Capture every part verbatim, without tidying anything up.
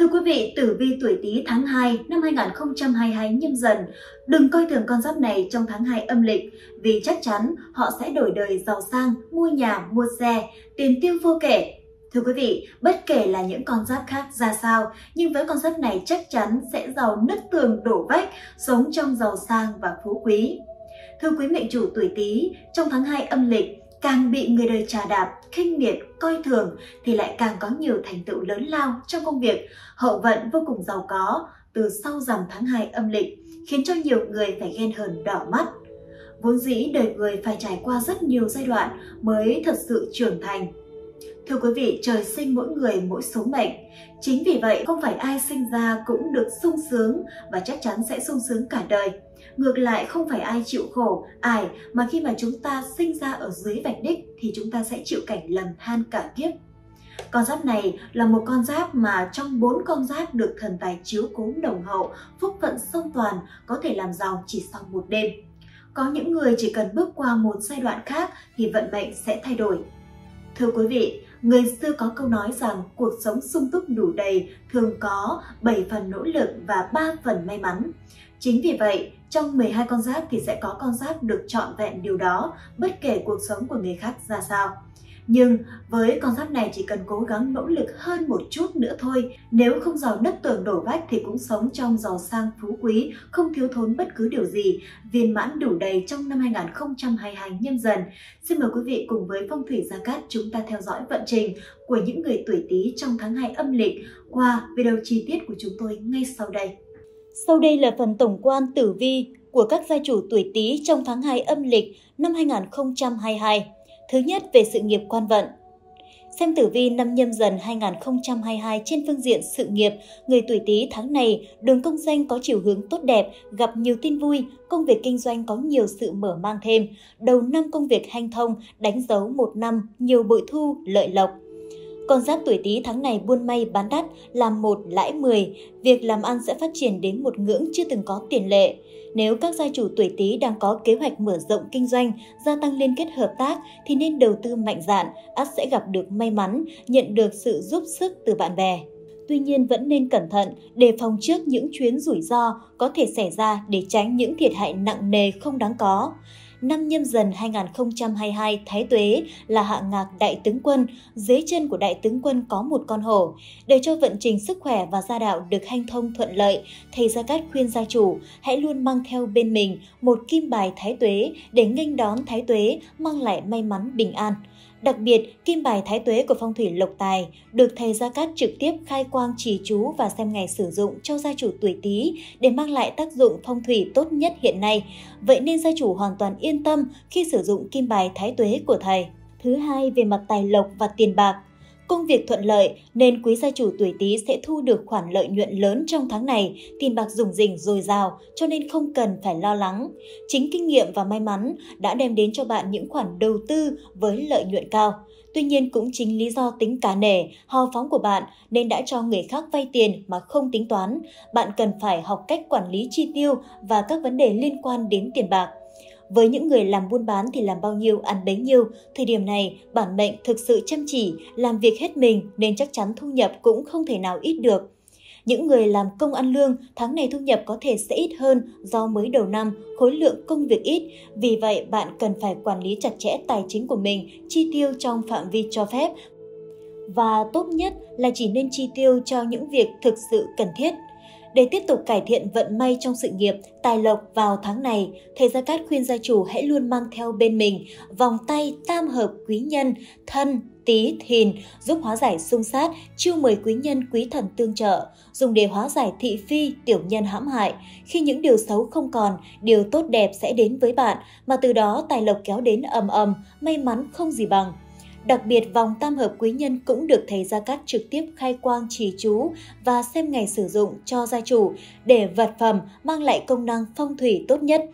Thưa quý vị, tử vi tuổi Tý tháng hai năm hai nghìn không trăm hai mươi hai nhâm Dần, đừng coi thường con giáp này trong tháng hai âm lịch, vì chắc chắn họ sẽ đổi đời giàu sang, mua nhà, mua xe, tiền tiêu vô kể. Thưa quý vị, bất kể là những con giáp khác ra sao, nhưng với con giáp này chắc chắn sẽ giàu nứt tường đổ vách, sống trong giàu sang và phú quý. Thưa quý mệnh chủ tuổi Tý, trong tháng hai âm lịch, càng bị người đời chà đạp, khinh miệt, coi thường thì lại càng có nhiều thành tựu lớn lao trong công việc, hậu vận vô cùng giàu có từ sau rằm tháng hai âm lịch, khiến cho nhiều người phải ghen hờn đỏ mắt. Vốn dĩ đời người phải trải qua rất nhiều giai đoạn mới thật sự trưởng thành. Thưa quý vị, trời sinh mỗi người mỗi số mệnh. Chính vì vậy không phải ai sinh ra cũng được sung sướng và chắc chắn sẽ sung sướng cả đời. Ngược lại, không phải ai chịu khổ, ải mà khi mà chúng ta sinh ra ở dưới vạch đích thì chúng ta sẽ chịu cảnh lầm than cả kiếp. Con giáp này là một con giáp mà trong bốn con giáp được thần tài chiếu cố nồng hậu, phúc phận song toàn, có thể làm giàu chỉ sau một đêm. Có những người chỉ cần bước qua một giai đoạn khác thì vận mệnh sẽ thay đổi. Thưa quý vị, người xưa có câu nói rằng cuộc sống sung túc đủ đầy thường có bảy phần nỗ lực và ba phần may mắn. Chính vì vậy, trong mười hai con giáp thì sẽ có con giáp được trọn vẹn điều đó, bất kể cuộc sống của người khác ra sao. Nhưng với con giáp này chỉ cần cố gắng nỗ lực hơn một chút nữa thôi, nếu không giàu nứt tường đổ vách thì cũng sống trong giàu sang phú quý, không thiếu thốn bất cứ điều gì, viên mãn đủ đầy trong năm hai nghìn không trăm hai mươi hai nhâm Dần. Xin mời quý vị cùng với Phong Thủy Gia Cát chúng ta theo dõi vận trình của những người tuổi Tý trong tháng hai âm lịch qua video chi tiết của chúng tôi ngay sau đây. Sau đây là phần tổng quan tử vi của các gia chủ tuổi Tý trong tháng hai âm lịch năm hai nghìn không trăm hai mươi hai. Thứ nhất, về sự nghiệp quan vận. Xem tử vi năm nhâm Dần hai nghìn không trăm hai mươi hai trên phương diện sự nghiệp, người tuổi Tý tháng này đường công danh có chiều hướng tốt đẹp, gặp nhiều tin vui, công việc kinh doanh có nhiều sự mở mang thêm. Đầu năm công việc hanh thông, đánh dấu một năm, nhiều bội thu, lợi lộc. Con giáp tuổi Tý tháng này buôn may bán đắt, làm một lãi mười, việc làm ăn sẽ phát triển đến một ngưỡng chưa từng có tiền lệ. Nếu các gia chủ tuổi Tý đang có kế hoạch mở rộng kinh doanh, gia tăng liên kết hợp tác thì nên đầu tư mạnh dạn, ắt sẽ gặp được may mắn, nhận được sự giúp sức từ bạn bè. Tuy nhiên vẫn nên cẩn thận, đề phòng trước những chuyến rủi ro có thể xảy ra để tránh những thiệt hại nặng nề không đáng có. Năm nhâm Dần hai nghìn không trăm hai mươi hai Thái Tuế là hạ ngạc đại tướng quân, dưới chân của đại tướng quân có một con hổ. Để cho vận trình sức khỏe và gia đạo được hanh thông thuận lợi, thầy Gia Cát khuyên gia chủ hãy luôn mang theo bên mình một kim bài thái tuế để nghênh đón thái tuế, mang lại may mắn bình an. Đặc biệt, kim bài thái tuế của phong thủy lộc tài được thầy Gia Cát trực tiếp khai quang trì chú và xem ngày sử dụng cho gia chủ tuổi Tý để mang lại tác dụng phong thủy tốt nhất hiện nay. Vậy nên gia chủ hoàn toàn yên tâm khi sử dụng kim bài thái tuế của thầy. Thứ hai, về mặt tài lộc và tiền bạc. Công việc thuận lợi nên quý gia chủ tuổi Tý sẽ thu được khoản lợi nhuận lớn trong tháng này, tiền bạc rủng rỉnh dồi dào cho nên không cần phải lo lắng. Chính kinh nghiệm và may mắn đã đem đến cho bạn những khoản đầu tư với lợi nhuận cao. Tuy nhiên cũng chính lý do tính cá nể, hào phóng của bạn nên đã cho người khác vay tiền mà không tính toán. Bạn cần phải học cách quản lý chi tiêu và các vấn đề liên quan đến tiền bạc. Với những người làm buôn bán thì làm bao nhiêu ăn bấy nhiêu, thời điểm này bản mệnh thực sự chăm chỉ, làm việc hết mình nên chắc chắn thu nhập cũng không thể nào ít được. Những người làm công ăn lương, tháng này thu nhập có thể sẽ ít hơn do mới đầu năm, khối lượng công việc ít, vì vậy bạn cần phải quản lý chặt chẽ tài chính của mình, chi tiêu trong phạm vi cho phép. Và tốt nhất là chỉ nên chi tiêu cho những việc thực sự cần thiết. Để tiếp tục cải thiện vận may trong sự nghiệp, tài lộc vào tháng này, thầy Gia Cát khuyên gia chủ hãy luôn mang theo bên mình vòng tay tam hợp quý nhân, thân, Tý, Thìn, giúp hóa giải xung sát, chiêu mời quý nhân quý thần tương trợ, dùng để hóa giải thị phi, tiểu nhân hãm hại. Khi những điều xấu không còn, điều tốt đẹp sẽ đến với bạn, mà từ đó tài lộc kéo đến ầm ầm, may mắn không gì bằng. Đặc biệt, vòng tam hợp quý nhân cũng được thầy Gia Cát trực tiếp khai quang trì chú và xem ngày sử dụng cho gia chủ để vật phẩm mang lại công năng phong thủy tốt nhất.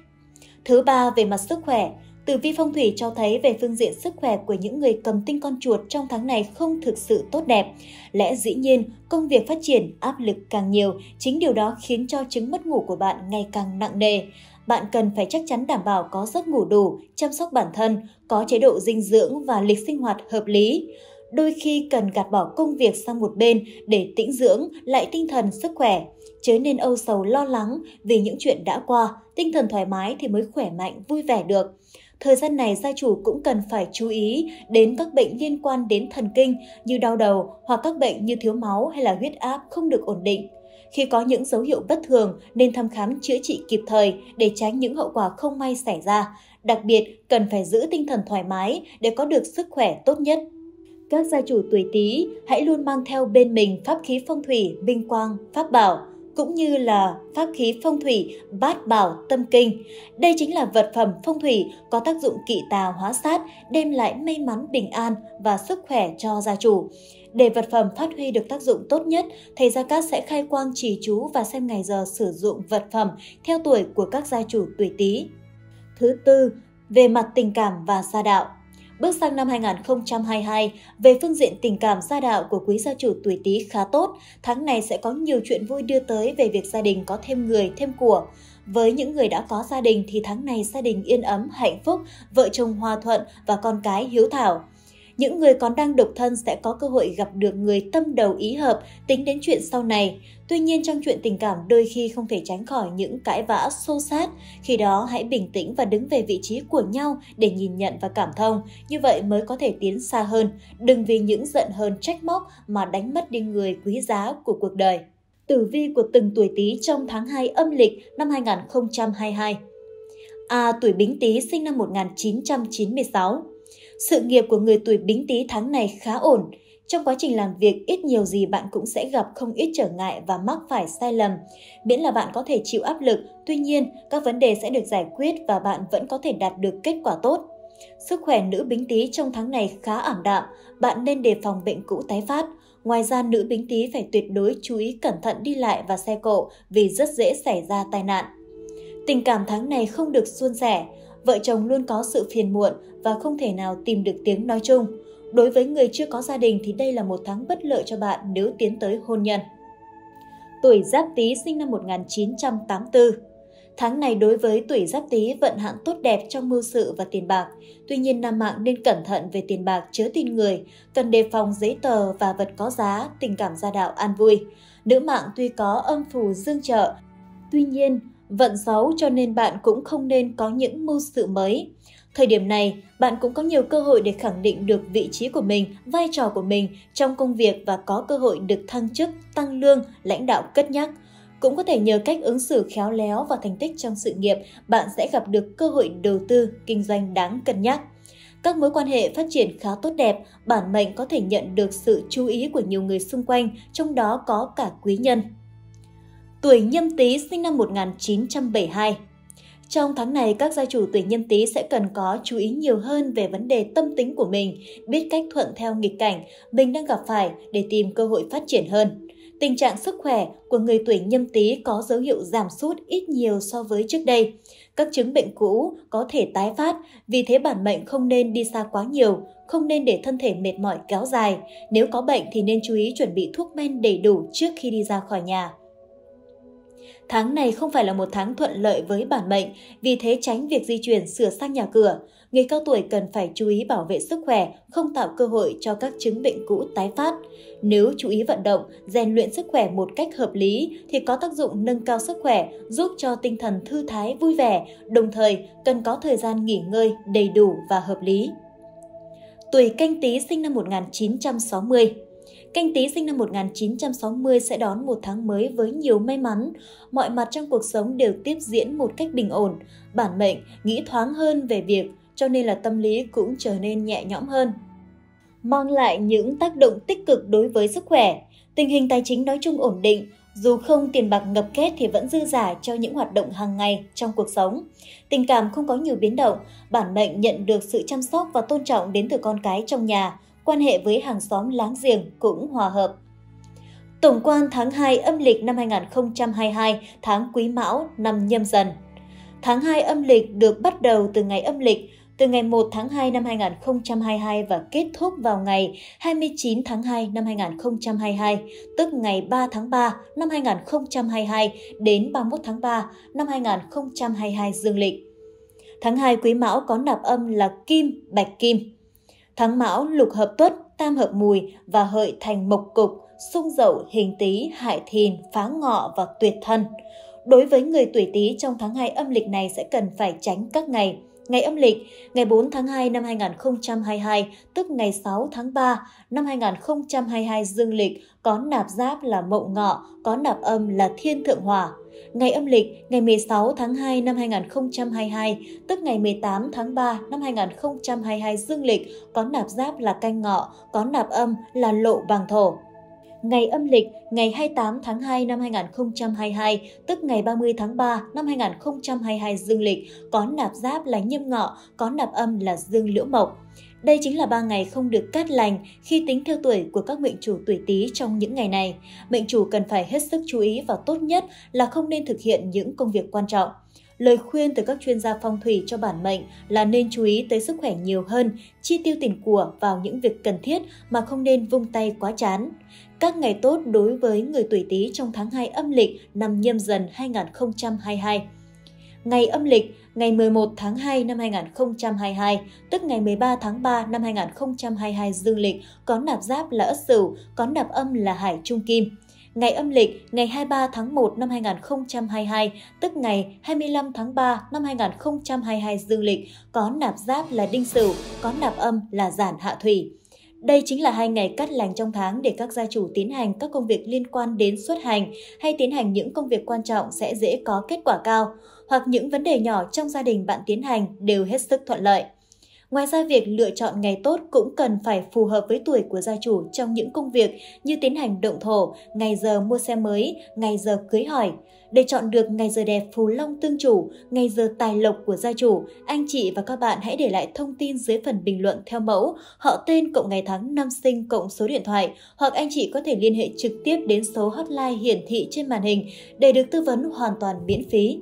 Thứ ba, về mặt sức khỏe. Tử vi phong thủy cho thấy về phương diện sức khỏe của những người cầm tinh con chuột trong tháng này không thực sự tốt đẹp. Lẽ dĩ nhiên, công việc phát triển, áp lực càng nhiều, chính điều đó khiến cho chứng mất ngủ của bạn ngày càng nặng nề. Bạn cần phải chắc chắn đảm bảo có giấc ngủ đủ, chăm sóc bản thân, có chế độ dinh dưỡng và lịch sinh hoạt hợp lý. đôi khi cần gạt bỏ công việc sang một bên để tĩnh dưỡng lại tinh thần sức khỏe. Chớ nên âu sầu lo lắng vì những chuyện đã qua, tinh thần thoải mái thì mới khỏe mạnh, vui vẻ được. Thời gian này gia chủ cũng cần phải chú ý đến các bệnh liên quan đến thần kinh như đau đầu hoặc các bệnh như thiếu máu hay là huyết áp không được ổn định. Khi có những dấu hiệu bất thường nên thăm khám chữa trị kịp thời để tránh những hậu quả không may xảy ra. Đặc biệt, cần phải giữ tinh thần thoải mái để có được sức khỏe tốt nhất. Các gia chủ tuổi Tý hãy luôn mang theo bên mình pháp khí phong thủy, minh quang, pháp bảo, cũng như là pháp khí phong thủy bát bảo tâm kinh. Đây chính là vật phẩm phong thủy có tác dụng kỵ tà hóa sát, đem lại may mắn, bình an và sức khỏe cho gia chủ. Để vật phẩm phát huy được tác dụng tốt nhất, thầy Gia Cát sẽ khai quang trì chú và xem ngày giờ sử dụng vật phẩm theo tuổi của các gia chủ tuổi Tý. Thứ tư, về mặt tình cảm và gia đạo. Bước sang năm hai nghìn không trăm hai mươi hai, về phương diện tình cảm gia đạo của quý gia chủ tuổi Tý khá tốt. Tháng này sẽ có nhiều chuyện vui đưa tới về việc gia đình có thêm người, thêm của. Với những người đã có gia đình thì tháng này gia đình yên ấm, hạnh phúc, vợ chồng hòa thuận và con cái hiếu thảo. Những người còn đang độc thân sẽ có cơ hội gặp được người tâm đầu ý hợp, tính đến chuyện sau này. Tuy nhiên, trong chuyện tình cảm đôi khi không thể tránh khỏi những cãi vã xô xát. Khi đó, hãy bình tĩnh và đứng về vị trí của nhau để nhìn nhận và cảm thông. Như vậy mới có thể tiến xa hơn. Đừng vì những giận hờn trách móc mà đánh mất đi người quý giá của cuộc đời. Tử vi của từng tuổi Tý trong tháng hai âm lịch năm hai nghìn không trăm hai mươi hai. A. Tuổi Bính Tý sinh năm một nghìn chín trăm chín mươi sáu. Sự nghiệp của người tuổi Bính Tý tháng này khá ổn. Trong quá trình làm việc, ít nhiều gì bạn cũng sẽ gặp không ít trở ngại và mắc phải sai lầm. Miễn là bạn có thể chịu áp lực, tuy nhiên, các vấn đề sẽ được giải quyết và bạn vẫn có thể đạt được kết quả tốt. Sức khỏe nữ Bính Tý trong tháng này khá ảm đạm, bạn nên đề phòng bệnh cũ tái phát. Ngoài ra, nữ Bính Tý phải tuyệt đối chú ý cẩn thận đi lại và xe cộ vì rất dễ xảy ra tai nạn. Tình cảm tháng này không được suôn sẻ. Vợ chồng luôn có sự phiền muộn và không thể nào tìm được tiếng nói chung. Đối với người chưa có gia đình thì đây là một tháng bất lợi cho bạn nếu tiến tới hôn nhân. Tuổi Giáp Tý sinh năm một nghìn chín trăm tám mươi tư. Tháng này đối với tuổi Giáp Tý vận hạn tốt đẹp trong mưu sự và tiền bạc. Tuy nhiên, nam mạng nên cẩn thận về tiền bạc, chớ tin người, cần đề phòng giấy tờ và vật có giá, tình cảm gia đạo an vui. Nữ mạng tuy có âm phù dương trợ, tuy nhiên vận xấu cho nên bạn cũng không nên có những mưu sự mới. Thời điểm này, bạn cũng có nhiều cơ hội để khẳng định được vị trí của mình, vai trò của mình trong công việc và có cơ hội được thăng chức, tăng lương, lãnh đạo cất nhắc. Cũng có thể nhờ cách ứng xử khéo léo và thành tích trong sự nghiệp, bạn sẽ gặp được cơ hội đầu tư, kinh doanh đáng cân nhắc. Các mối quan hệ phát triển khá tốt đẹp, bản mệnh có thể nhận được sự chú ý của nhiều người xung quanh, trong đó có cả quý nhân. Tuổi Nhâm Tý sinh năm một nghìn chín trăm bảy mươi hai. Trong tháng này, các gia chủ tuổi Nhâm Tý sẽ cần có chú ý nhiều hơn về vấn đề tâm tính của mình, biết cách thuận theo nghịch cảnh mình đang gặp phải để tìm cơ hội phát triển hơn. Tình trạng sức khỏe của người tuổi Nhâm Tý có dấu hiệu giảm sút ít nhiều so với trước đây. Các chứng bệnh cũ có thể tái phát, vì thế bản mệnh không nên đi xa quá nhiều, không nên để thân thể mệt mỏi kéo dài. Nếu có bệnh thì nên chú ý chuẩn bị thuốc men đầy đủ trước khi đi ra khỏi nhà. Tháng này không phải là một tháng thuận lợi với bản mệnh, vì thế tránh việc di chuyển, sửa sang nhà cửa. Người cao tuổi cần phải chú ý bảo vệ sức khỏe, không tạo cơ hội cho các chứng bệnh cũ tái phát. Nếu chú ý vận động, rèn luyện sức khỏe một cách hợp lý thì có tác dụng nâng cao sức khỏe, giúp cho tinh thần thư thái, vui vẻ, đồng thời cần có thời gian nghỉ ngơi đầy đủ và hợp lý. Tuổi Canh Tý sinh năm một nghìn chín trăm sáu mươi. Canh Tý sinh năm một nghìn chín trăm sáu mươi sẽ đón một tháng mới với nhiều may mắn. Mọi mặt trong cuộc sống đều tiếp diễn một cách bình ổn. Bản mệnh nghĩ thoáng hơn về việc, cho nên là tâm lý cũng trở nên nhẹ nhõm hơn. Mang lại những tác động tích cực đối với sức khỏe. Tình hình tài chính nói chung ổn định. Dù không tiền bạc ngập kết thì vẫn dư dả cho những hoạt động hàng ngày trong cuộc sống. Tình cảm không có nhiều biến động. Bản mệnh nhận được sự chăm sóc và tôn trọng đến từ con cái trong nhà. Quan hệ với hàng xóm láng giềng cũng hòa hợp. Tổng quan tháng hai âm lịch năm hai nghìn không trăm hai mươi hai, tháng Quý Mão, năm Nhâm Dần. Tháng hai âm lịch được bắt đầu từ ngày âm lịch, từ ngày một tháng hai năm hai nghìn không trăm hai mươi hai và kết thúc vào ngày hai mươi chín tháng hai năm hai nghìn không trăm hai mươi hai, tức ngày ba tháng ba năm hai nghìn không trăm hai mươi hai đến ba mươi mốt tháng ba năm hai nghìn không trăm hai mươi hai dương lịch. Tháng hai Quý Mão có nạp âm là Kim, Bạch Kim. Tháng Mão lục hợp Tuất, tam hợp mùi và hợi thành mộc cục, xung dậu, hình Tý, hại Thìn, phá Ngọ và tuyệt thân. Đối với người tuổi Tý trong tháng hai âm lịch này sẽ cần phải tránh các ngày. Ngày âm lịch, ngày bốn tháng hai năm hai nghìn không trăm hai mươi hai, tức ngày sáu tháng ba năm hai nghìn không trăm hai mươi hai dương lịch, có nạp giáp là Mậu Ngọ, có nạp âm là Thiên Thượng Hỏa. Ngày âm lịch, ngày mười sáu tháng hai năm hai nghìn không trăm hai mươi hai, tức ngày mười tám tháng ba năm hai nghìn không trăm hai mươi hai dương lịch, có nạp giáp là Canh Ngọ, có nạp âm là Lộ Bàng Thổ. Ngày âm lịch, ngày hai mươi tám tháng hai năm hai nghìn không trăm hai mươi hai, tức ngày ba mươi tháng ba năm hai nghìn không trăm hai mươi hai dương lịch, có nạp giáp là Nhâm Ngọ, có nạp âm là Dương Liễu Mộc. Đây chính là ba ngày không được cát lành khi tính theo tuổi của các mệnh chủ tuổi Tý trong những ngày này. Mệnh chủ cần phải hết sức chú ý và tốt nhất là không nên thực hiện những công việc quan trọng. Lời khuyên từ các chuyên gia phong thủy cho bản mệnh là nên chú ý tới sức khỏe nhiều hơn, chi tiêu tiền của vào những việc cần thiết mà không nên vung tay quá chán. Các ngày tốt đối với người tuổi Tý trong tháng hai âm lịch năm Nhâm Dần hai nghìn không trăm hai mươi hai. Ngày âm lịch, ngày mười một tháng hai năm hai nghìn không trăm hai mươi hai, tức ngày mười ba tháng ba năm hai nghìn không trăm hai mươi hai dương lịch, có nạp giáp là Ất Sửu, có nạp âm là Hải Trung Kim. Ngày âm lịch, ngày hai mươi ba tháng một năm hai nghìn không trăm hai mươi hai, tức ngày hai mươi lăm tháng ba năm hai nghìn không trăm hai mươi hai dương lịch, có nạp giáp là Đinh Sửu, có nạp âm là Giản Hạ Thủy. Đây chính là hai ngày cát lành trong tháng để các gia chủ tiến hành các công việc liên quan đến xuất hành hay tiến hành những công việc quan trọng sẽ dễ có kết quả cao, hoặc những vấn đề nhỏ trong gia đình bạn tiến hành đều hết sức thuận lợi. Ngoài ra, việc lựa chọn ngày tốt cũng cần phải phù hợp với tuổi của gia chủ trong những công việc như tiến hành động thổ, ngày giờ mua xe mới, ngày giờ cưới hỏi. Để chọn được ngày giờ đẹp phù long tương chủ, ngày giờ tài lộc của gia chủ, anh chị và các bạn hãy để lại thông tin dưới phần bình luận theo mẫu họ tên cộng ngày tháng năm sinh cộng số điện thoại, hoặc anh chị có thể liên hệ trực tiếp đến số hotline hiển thị trên màn hình để được tư vấn hoàn toàn miễn phí.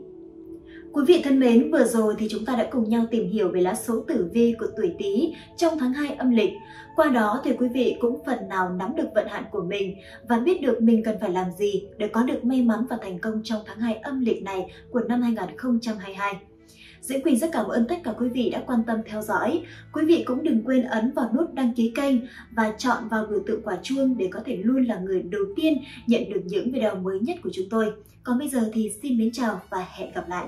Quý vị thân mến, vừa rồi thì chúng ta đã cùng nhau tìm hiểu về lá số tử vi của tuổi Tý trong tháng hai âm lịch. Qua đó thì quý vị cũng phần nào nắm được vận hạn của mình và biết được mình cần phải làm gì để có được may mắn và thành công trong tháng hai âm lịch này của năm hai nghìn không trăm hai mươi hai. Diễm Quỳnh rất cảm ơn tất cả quý vị đã quan tâm theo dõi. Quý vị cũng đừng quên ấn vào nút đăng ký kênh và chọn vào biểu tượng quả chuông để có thể luôn là người đầu tiên nhận được những video mới nhất của chúng tôi. Còn bây giờ thì xin mến chào và hẹn gặp lại!